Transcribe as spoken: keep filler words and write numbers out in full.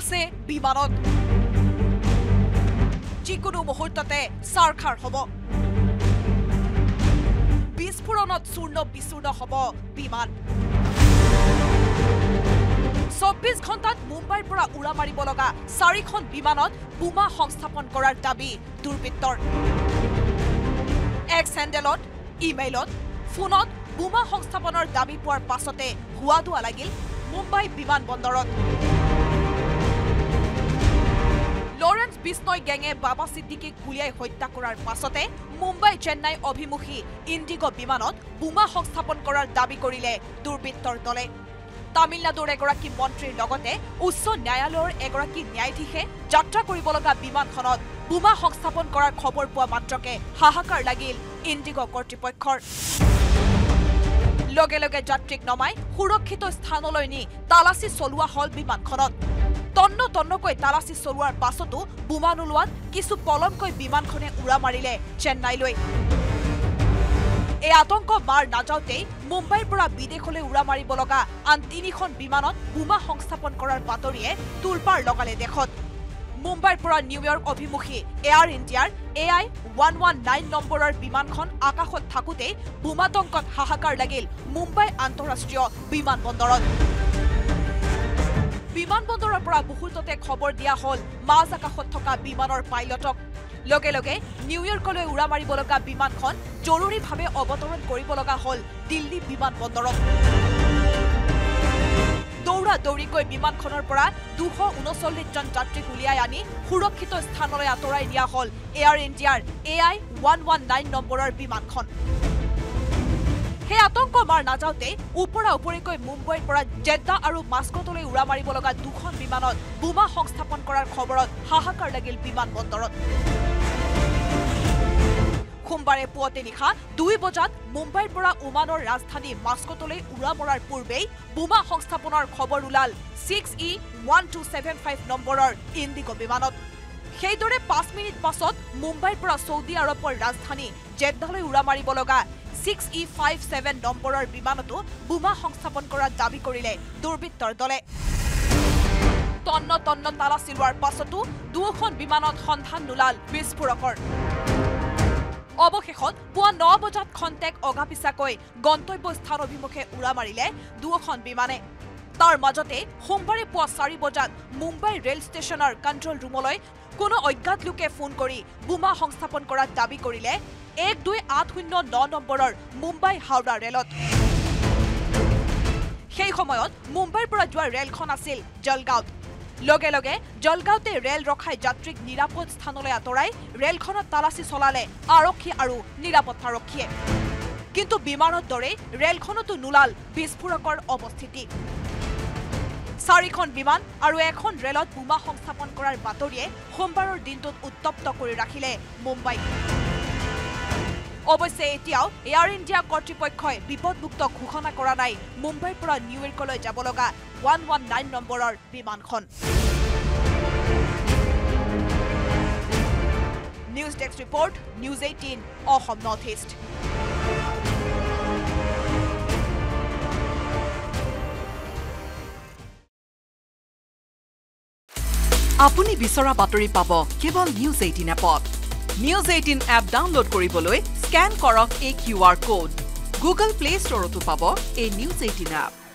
আছে বিমানত যিকোনো মুহূৰ্ততে সাৰখাৰ হ'ব বিস্ফোৰণত চূৰ্ণ বিচূৰ্ণ হ'ব বিমান চৌব্বিশ ঘণ্টাত মুম্বাইৰ পৰা উৰা মাৰিব লগা চাৰিখন বিমানত বোমা সংস্থাপন কৰাৰ দাবী দুৰ্বৃত্তৰ এক্স হেণ্ডেলত ইমেইলত ফোনত বোমা সংস্থাপনৰ দাবী পোৱাৰ পাছতে হুৱা দুৱা লাগিল মুম্বাই বিমানবন্দৰত লৰেন্স বিষ্ণয় গেঙে বাবা সিদ্দিকীক গুলিয়াই হত্যা কৰাৰ পাছতে মুম্বাই চেন্নাই অভিমুখী ইণ্ডিগো বিমানত বোমা সংস্থাপন কৰাৰ দাবী কৰিলে দুৰ্বৃত্তৰ দলে তামিলনাডুৰ এগৰাকী মন্ত্ৰীৰ লগতে উচ্চ ন্যায়ালয়ৰ এগৰাকী ন্যায়াধীশে যাত্ৰা কৰিব লগা বিমানখনত বোমা সংস্থাপন কৰাৰ খবৰ পোৱা মাত্ৰকে হাহাকাৰ লাগিল ইণ্ডিগো কৰ্তৃপক্ষৰ লগে লগে যাত্ৰীক নমাই সুৰক্ষিত স্থানলৈ নি তালাচী চলোৱা হল বিমানখনত তন্ন তন্নকৈ তালাচী চলোৱাৰ পাছতো বোমা নোলোৱাত কিছু পলমকৈ বিমানখনে উৰা মাৰিলে চেন্নাইলৈ এই আতংক মাৰ নাযাওঁতেই মুম্বাইৰ পৰা বিদেশলৈ উৰা মাৰিব লগা আন তিনিখন বিমানত বোমা সংস্থাপন কৰাৰ বাতৰিয়ে তোলপাৰ লগালে দেশত মুম্বাইৰ পৰা নিউয়ৰ্ক অভিমুখী এয়াৰ ইণ্ডিয়াৰ এআই এক এক নয় নম্বৰৰ বিমানখন আকাশত থাকোতে বোমাতংকত হাহাকাৰ লাগিল মুম্বাই আন্তঃৰাষ্ট্ৰীয় বিমানবন্দৰত বিমানবন্দৰৰ পৰা মুহূৰ্ততে খবৰ দিয়া হ'ল মাজ আকাশত থকা বিমানৰ পাইলটক লগে লগে নিউয়ৰ্কলৈ উৰা মাৰিব লগা বিমানখন জৰুৰীভাৱে অৱতৰণ কৰিব লগা হ'ল দিল্লী বিমানবন্দৰত দৌৰা দৌৰিকৈ বিমানখনৰ পৰা দুশ ঊনচল্লিশ জন যাত্ৰীক উলিয়াই আনি সুৰক্ষিত স্থানলৈ আঁতৰাই দিয়া হ'ল এয়াৰ ইণ্ডিয়াৰ এআই এক এক নয় নম্বৰৰ বিমানখন সেই আতংক মাৰ নাযাওঁতে ওপৰা ওপৰিকৈ মুম্বাইৰ পৰা জেদ্দা আৰু মাস্কটলৈ উৰা মাৰিব লগা দুখন বিমানত বোমা সংস্থাপন কৰাৰ খবৰত হাহাকাৰ লাগিল বিমানবন্দৰত সোমবাৰে পুৱতি নিশা দুই বজাত মুম্বাইৰ পৰা ওমানৰ ৰাজধানী মাস্কটলৈ উৰা মৰাৰ পূৰ্বেই বোমা সংস্থাপনৰ খবৰ ওলাল six E one two seven five নম্বৰৰ ইণ্ডিগো বিমানত সেইদৰে পাঁচ মিনিট পাছত মুম্বাইৰ পৰা চৌদি আৰবৰ ৰাজধানী জেদ্দালৈ উৰা মাৰিব লগা ছিক্স ই ফাইভ ছেভেন নম্বৰৰ বিমানতো বোমা সংস্থাপন কৰাৰ দাবী কৰিলে দুৰ্বৃত্তৰ দলে তন্ন তন্ন তালাচী লোৱাৰ পাছতো দুয়োখন বিমানত সন্ধান নোলাল বিস্ফোৰকৰ অৱশেষত পুৱা ন বজাত খন্তেক অগাপিছাকৈ গন্তব্য স্থান অভিমুখে উৰা মাৰিলে দুয়োখন বিমানে তাৰ মাজতে সোমবাৰে পুৱা চাৰি বজাত মুম্বাই ৰেল ষ্টেচনৰ কণ্ট্ৰল ৰুমলৈ কোনো অজ্ঞাত লোকে ফোন কৰি বোমা সংস্থাপন কৰাৰ দাবী কৰিলে এক দুই আঠ শূন্য ন নম্বৰৰ মুম্বাই হাওৰা ৰেলত সেই সময়ত মুম্বাইৰ পৰা যোৱা ৰেলখন আছিল জলগাঁৱত লগে লগে জলগাঁৱতে ৰেল ৰখাই যাত্ৰীক নিৰাপদ স্থানলৈ আঁতৰাই ৰেলখনত তালাচী চলালে আৰক্ষী আৰু নিৰাপত্তাৰক্ষীয়ে কিন্তু বিমানৰ দৰে ৰেলখনতো নোলাল বিস্ফোৰকৰ অৱস্থিতি চাৰিখন বিমান আৰু এখন ৰেলত বোমা সংস্থাপন কৰাৰ বাতৰিয়ে সোমবাৰৰ দিনটোত উত্তপ্ত কৰি ৰাখিলে মুম্বাই অৱশ্যে এতিয়াও এয়াৰ ইণ্ডিয়া কৰ্তৃপক্ষই বিপদমুক্ত ঘোষণা কৰা নাই মুম্বাইৰ পৰা নিউয়ৰ্কলৈ যাব লগা ওৱান ওৱান নাইন নম্বৰৰ বিমানখন news desk report news eighteen Assam north east আপুনি বিচৰা বাতৰি পাব কেৱল নিউজ এইটিন এপত নিউজ এইটিন এপ ডাউনলোড কৰিবলৈ স্ক্যান কৰক এই কিউআৰ কোড গুগল প্লে ষ্টৰতো পাব এই নিউজ এইটিন এপ